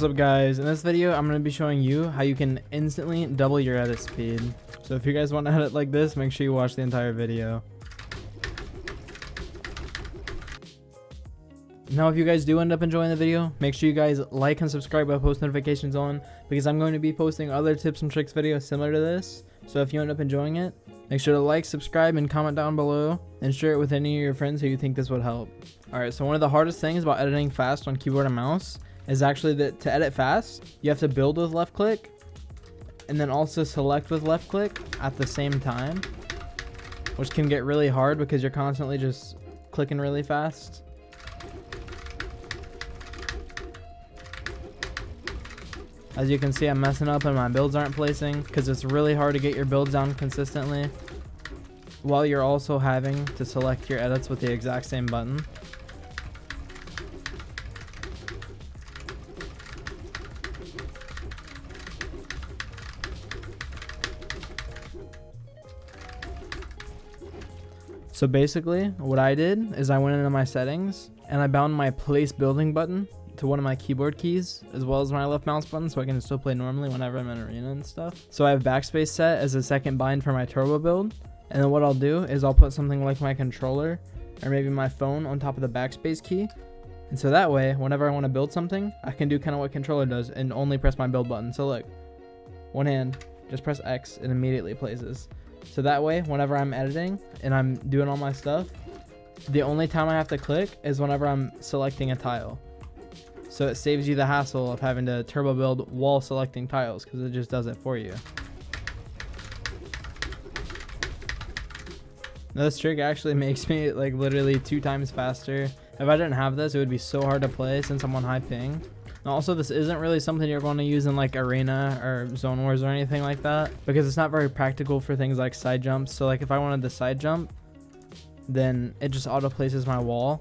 What's up, guys? In this video I'm going to be showing you how you can instantly double your edit speed. So if you guys want to edit like this, make sure you watch the entire video. Now if you guys do end up enjoying the video, make sure you guys like and subscribe by post notifications on, because I'm going to be posting other tips and tricks videos similar to this. So if you end up enjoying it, make sure to like, subscribe, and comment down below, and share it with any of your friends who you think this would help. Alright, so one of the hardest things about editing fast on keyboard and mouse is actually that to edit fast, you have to build with left click, and then also select with left click at the same time, which can get really hard because you're constantly just clicking really fast. As you can see, I'm messing up and my builds aren't placing because it's really hard to get your builds down consistently while you're also having to select your edits with the exact same button. So basically, what I did is I went into my settings and I bound my place building button to one of my keyboard keys as well as my left mouse button, so I can still play normally whenever I'm in arena and stuff. So I have backspace set as a second bind for my turbo build, and then what I'll do is I'll put something like my controller or maybe my phone on top of the backspace key, and so that way whenever I want to build something, I can do kind of what controller does and only press my build button. So look, one hand, just press X, it immediately places. So that way whenever I'm editing and I'm doing all my stuff, the only time I have to click is whenever I'm selecting a tile. So it saves you the hassle of having to turbo build while selecting tiles, because it just does it for you. Now this trick actually makes me like literally 2 times faster. If I didn't have this, it would be so hard to play since I'm on high ping. Now also, this isn't really something you're going to use in like arena or zone wars or anything like that, because it's not very practical for things like side jumps. So like if I wanted to side jump, then it just auto places my wall.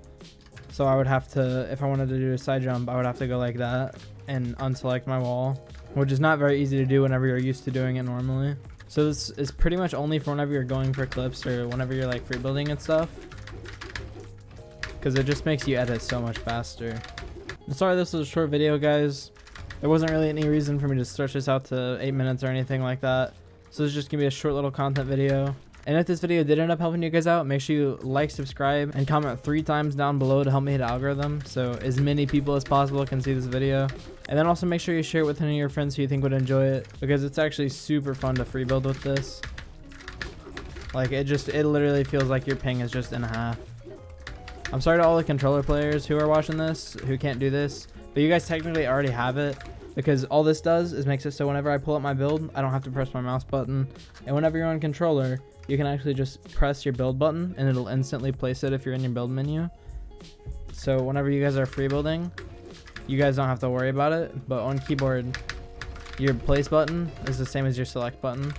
So I would have to, if I wanted to do a side jump, I would have to go like that and unselect my wall, which is not very easy to do whenever you're used to doing it normally. So this is pretty much only for whenever you're going for clips or whenever you're like free building and stuff, because it just makes you edit so much faster. I'm sorry this was a short video, guys. There wasn't really any reason for me to stretch this out to 8 minutes or anything like that. So this is just gonna be a short little content video. And if this video did end up helping you guys out, make sure you like, subscribe, and comment 3 times down below to help me hit algorithm, so as many people as possible can see this video. And then also make sure you share it with any of your friends who you think would enjoy it, because it's actually super fun to free build with this. Like it literally feels like your ping is just in half. I'm sorry to all the controller players who are watching this, who can't do this, but you guys technically already have it. Because all this does is makes it so whenever I pull up my build, I don't have to press my mouse button. And whenever you're on controller, you can actually just press your build button and it'll instantly place it if you're in your build menu. So whenever you guys are free building, you guys don't have to worry about it. But on keyboard, your place button is the same as your select button.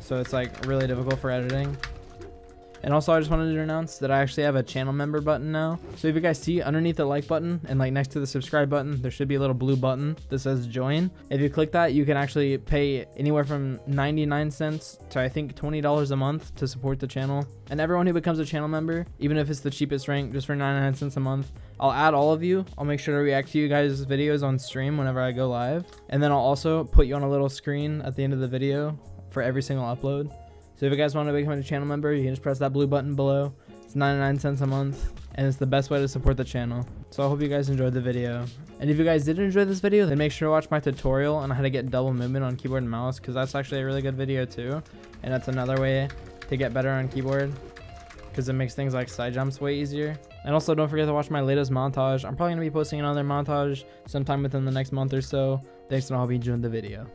So it's like really difficult for editing. And also, I just wanted to announce that I actually have a channel member button now. So if you guys see underneath the like button and like next to the subscribe button, there should be a little blue button that says join. If you click that, you can actually pay anywhere from 99 cents to I think $20 a month to support the channel. And everyone who becomes a channel member, even if it's the cheapest rank, just for 99 cents a month, I'll add all of you. I'll make sure to react to you guys' videos on stream whenever I go live. And then I'll also put you on a little screen at the end of the video for every single upload. So if you guys want to become a channel member, you can just press that blue button below. It's 99 cents a month, and it's the best way to support the channel. So I hope you guys enjoyed the video. And if you guys did enjoy this video, then make sure to watch my tutorial on how to get double movement on keyboard and mouse, because that's actually a really good video too. And that's another way to get better on keyboard, because it makes things like side jumps way easier. And also, don't forget to watch my latest montage. I'm probably going to be posting another montage sometime within the next month or so. Thanks, and I hope you enjoyed the video.